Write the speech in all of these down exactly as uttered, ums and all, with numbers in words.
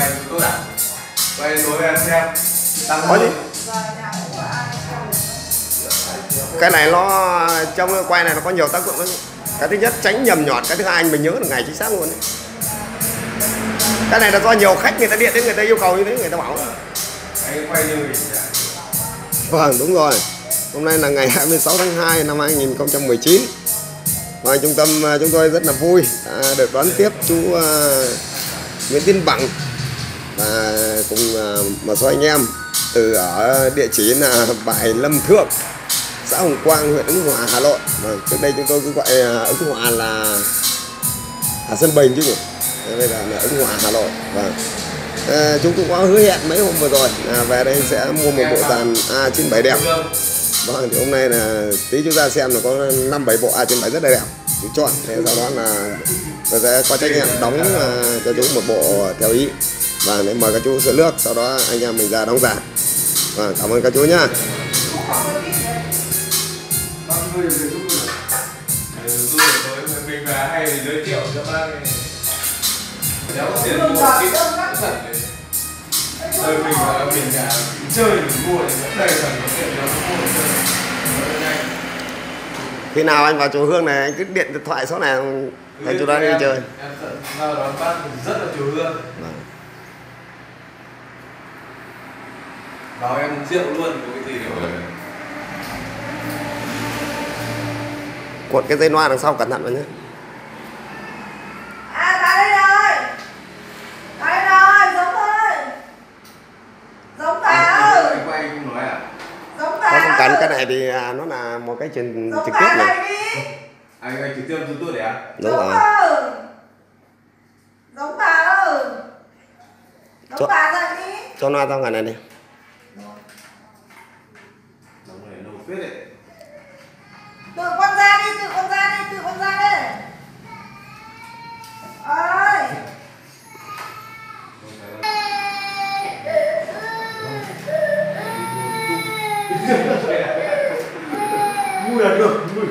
quen tốt ạ. Quay đối với em xem. Đang nói gì? Cái này nó trong cái quay này nó có nhiều tác dụng lắm. Cái thứ nhất tránh nhầm nhọt, cái thứ hai mình nhớ được ngày chính xác luôn đấy. Cái này là do nhiều khách người ta điện đến, người ta yêu cầu như thế, người ta bảo. Đấy, quay như mình. Vâng, đúng rồi. Hôm nay là ngày hai mươi sáu tháng hai năm hai nghìn không trăm mười chín. Và trung tâm chúng tôi rất là vui đã được đón tiếp chú uh, Nguyễn Tiến Bằng và cùng uh, một số anh em từ ở địa chỉ là Bãi Lâm Thượng, xã Hồng Quang, huyện Ứng Hòa, Hà Nội. Mà trước đây chúng tôi cứ gọi uh, Ứng Hòa là Hà Sơn Bình chứ nhỉ? Đây là, là Ứng Hòa, Hà Nội. Và uh, chúng tôi có hứa hẹn mấy hôm vừa rồi uh, về đây sẽ mua một bộ dàn A chín bảy đẹp. Vâng, thì hôm nay là tí chúng ta xem là có năm bảy bộ A chín bảy rất là đẹp, chú chọn. Thế sau đó là tôi sẽ có trách nhiệm đóng uh, cho chú một bộ theo ý. Và để mời các chú sửa nước, sau đó anh em mình ra đóng giả. Và cảm ơn các chú nhá. Mình hay giới thiệu cho bác. Nếu có tiền mua kỹ cũng thật. Rồi mình là mình là chơi mình mua thì đầy phần có tiền nó mua được chơi. Khi nào anh vào chỗ Hương này anh cứ điện điện thoại số này anh chú đó đi chơi. Em tận vào đón bác rất là chú Hương. Bảo em rượu luôn của cái gì đấy. Cuộn cái dây loa đằng sau cẩn thận vào nhé. Cái này thì nó là một cái truyền trực tiếp này. Anh anh trực tiếp giúp tôi để ạ. Đúng rồi. Giống bà ơi. Giống bà ra đi. Cho nó ra ngoài này đi. Giống này nâu phết đấy. Tự con ra đi, tự con ra đi, tự con ra đi. Ơi. Mùi là được, mùi.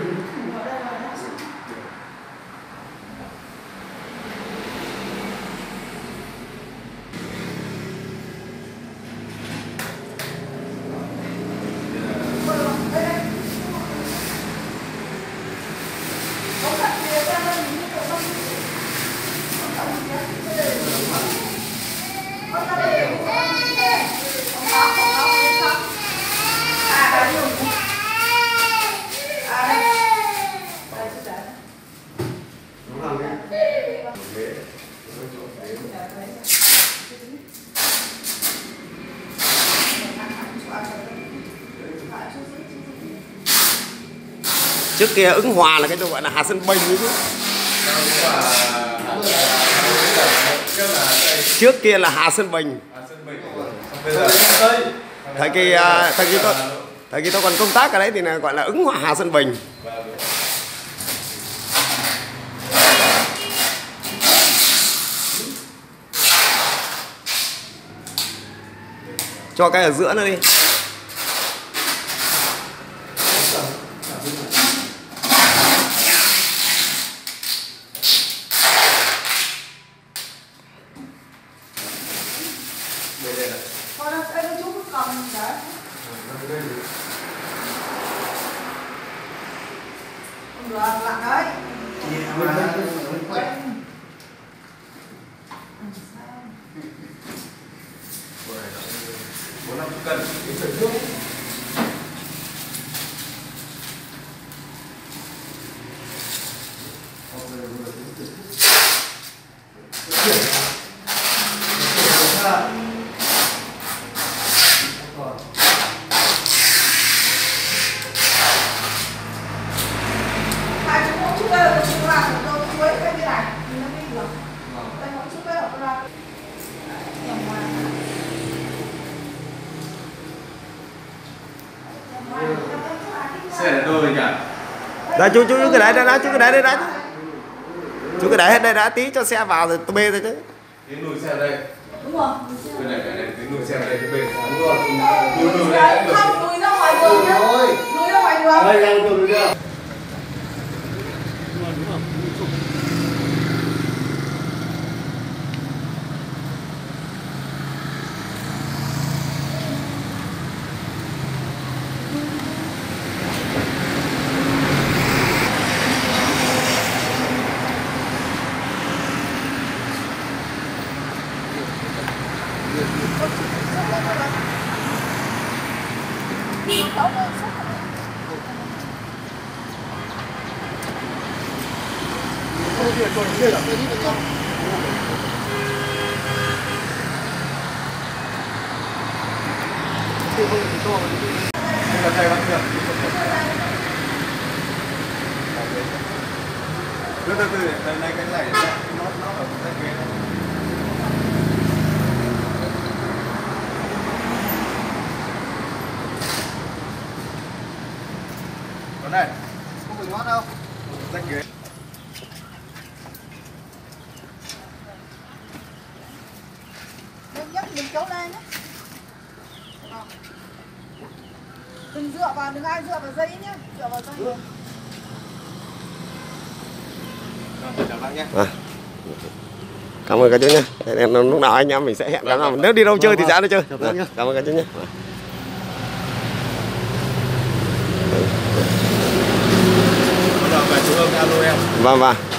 Trước kia Ứng Hòa là cái chỗ gọi là Hà Sơn Bình đấy chứ. Trước kia là Hà Sơn Bình. Thời kỳ thời kỳ tôi thời kỳ tôi còn công tác ở đấy thì là gọi là Ứng Hòa Hà Sơn Bình. Cho cái ở giữa nó đi. Đấy, chú chú cứ để đây đã, chú cứ để đây đã, chú cứ để hết đây đã, tí cho xe vào rồi tôi bê thôi chứ. Cái nồi xe đây. Đúng rồi. Cái này cái này cái nồi xe đây cái bê. Đúng rồi. Nồi đây được. Không, nồi ra ngoài đường nhá. Nồi ra ngoài đường. Đây ra đường được. Từ từ từ, từ này cái này nó nó ở cái ghế này. Còn đây, không phải ngoắt đâu, danh ghế. Nên nhấc đừng kéo lên nhé. Đừng dựa vào, đừng ai dựa vào dây nhé, dựa vào dây. Ừ. À. Cảm ơn các chú nhé. Lúc nào anh em mình sẽ hẹn, nào nếu đi đâu chơi thì ra đi chơi. À, cảm ơn các chú nhé. Vâng vâng.